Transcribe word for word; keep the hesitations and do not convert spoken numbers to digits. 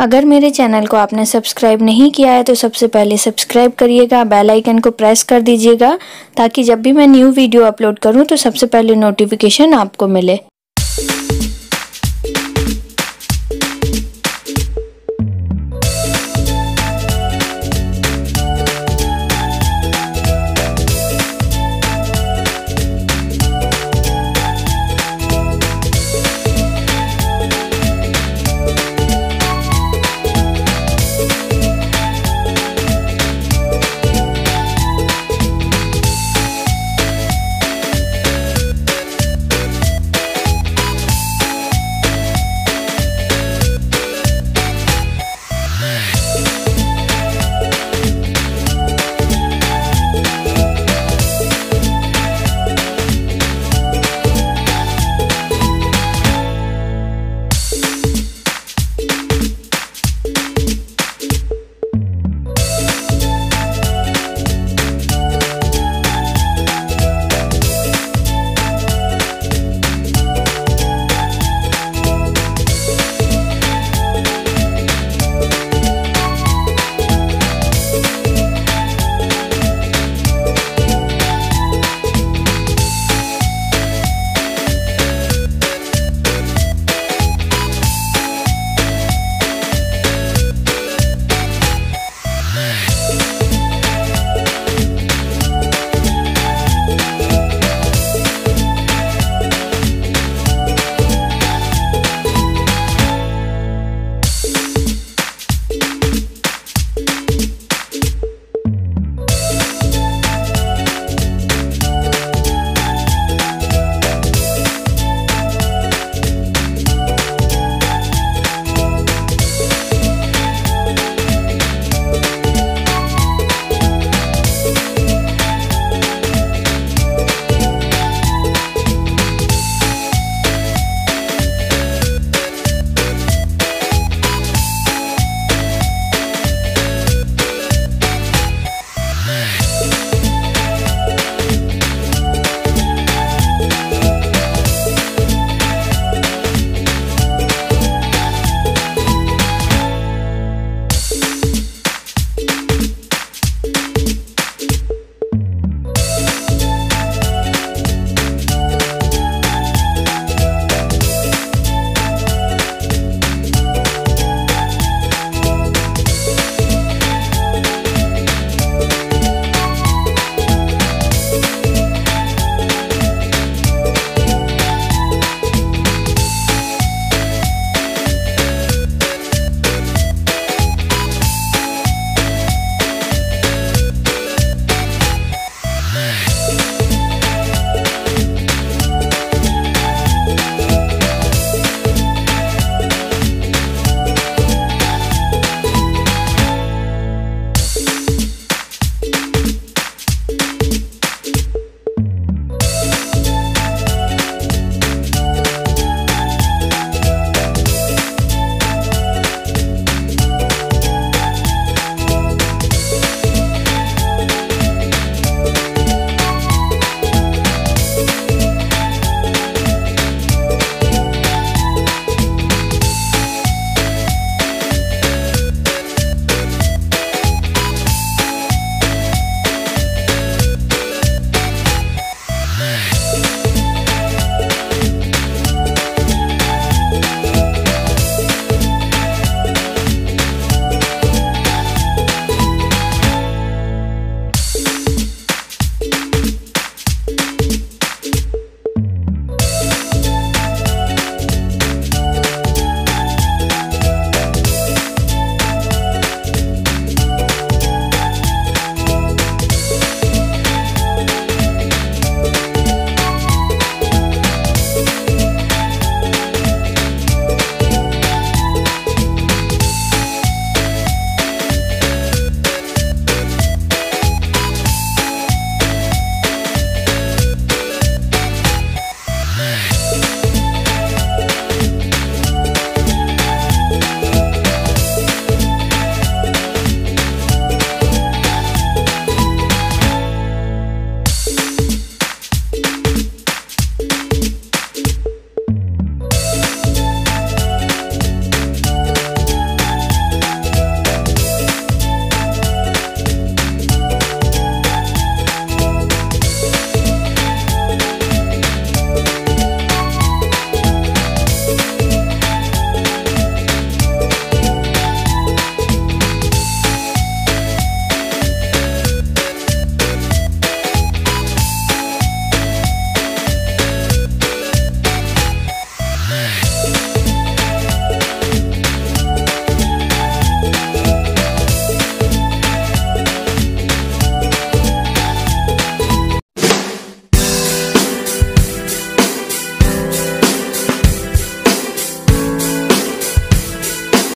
अगर मेरे चैनल को आपने सब्सक्राइब नहीं किया है तो सबसे पहले सब्सक्राइब करिएगा, बेल आइकन को प्रेस कर दीजिएगा ताकि जब भी मैं न्यू वीडियो अपलोड करूं तो सबसे पहले नोटिफिकेशन आपको मिले।